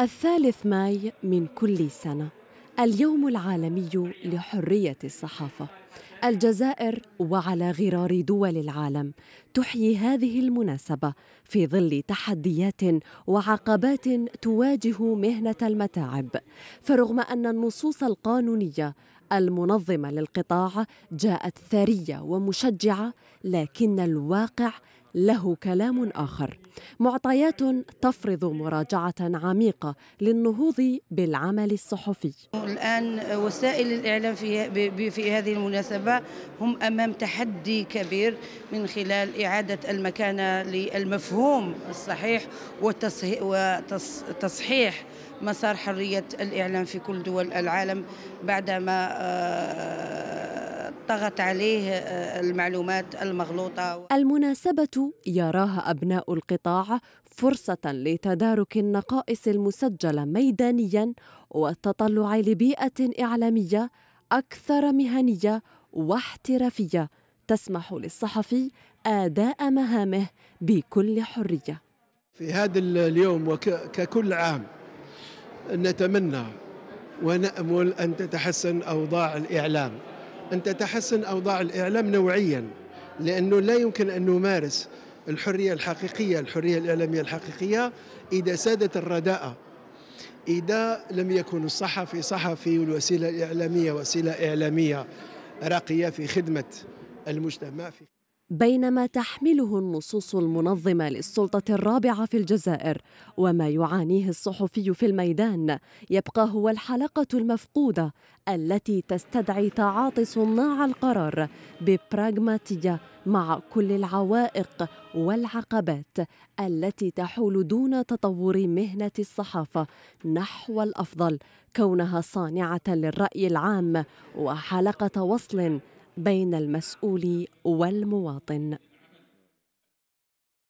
الثالث ماي من كل سنة اليوم العالمي لحرية الصحافة. الجزائر وعلى غرار دول العالم تحيي هذه المناسبة في ظل تحديات وعقبات تواجه مهنة المتاعب، فرغم أن النصوص القانونية المنظمة للقطاع جاءت ثرية ومشجعة، لكن الواقع له كلام آخر، معطيات تفرض مراجعة عميقة للنهوض بالعمل الصحفي. الآن وسائل الإعلام في هذه المناسبة هم أمام تحدي كبير من خلال إعادة المكانة للمفهوم الصحيح وتصحيح مسار حرية الإعلام في كل دول العالم بعدما طغت عليه المعلومات المغلوطة. المناسبة يراها أبناء القطاع فرصة لتدارك النقائص المسجلة ميدانياً والتطلع لبيئة إعلامية أكثر مهنية واحترافية تسمح للصحفي أداء مهامه بكل حرية. في هذا اليوم وككل عام نتمنى ونأمل أن تتحسن أوضاع الإعلام، أن تتحسن أوضاع الإعلام نوعيا، لأنه لا يمكن أن نمارس الحرية الحقيقية، الحرية الإعلامية الحقيقية، إذا سادت الرداءة، إذا لم يكن الصحفي صحفي والوسيلة الإعلامية وسيلة إعلامية راقية في خدمة المجتمع. بينما تحمله النصوص المنظمة للسلطة الرابعة في الجزائر وما يعانيه الصحفي في الميدان يبقى هو الحلقة المفقودة التي تستدعي تعاطي صناع القرار ببراغماتية مع كل العوائق والعقبات التي تحول دون تطور مهنة الصحافة نحو الأفضل، كونها صانعة للرأي العام وحلقة وصل بين المسؤول والمواطن.